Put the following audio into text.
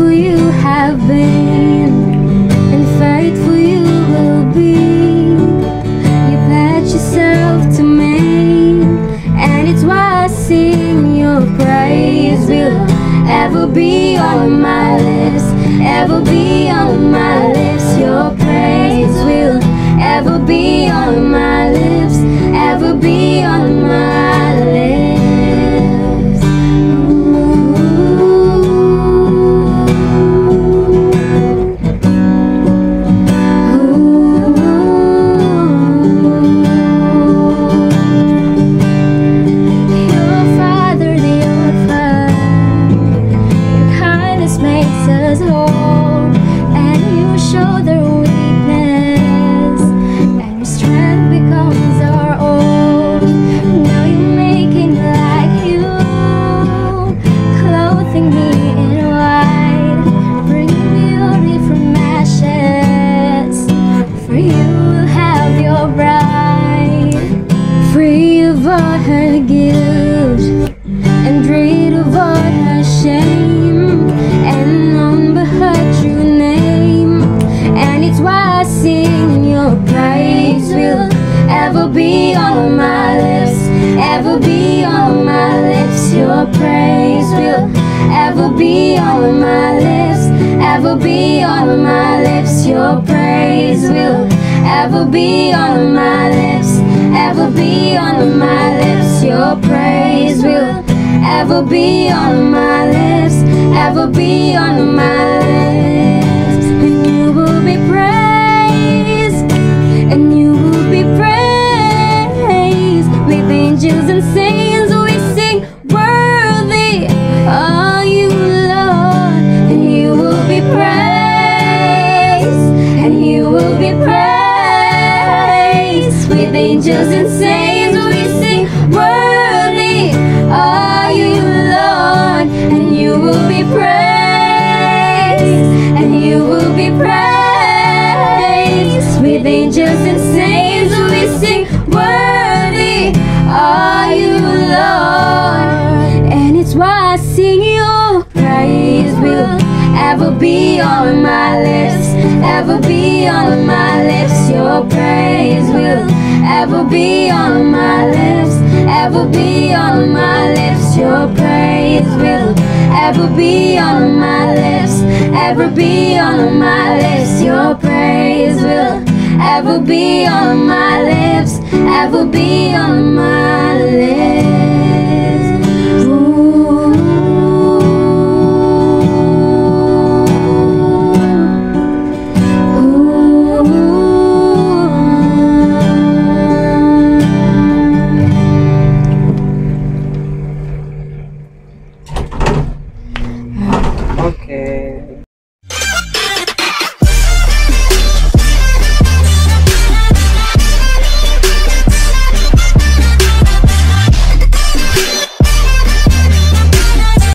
for you have been, and fight for you will be. You pledge yourself to me, and it's why I sing your praise. Will ever be on my lips, ever be on my lips. Your praise will ever be on my lips, ever be on my lips. Ever be on my lips, ever be on my lips.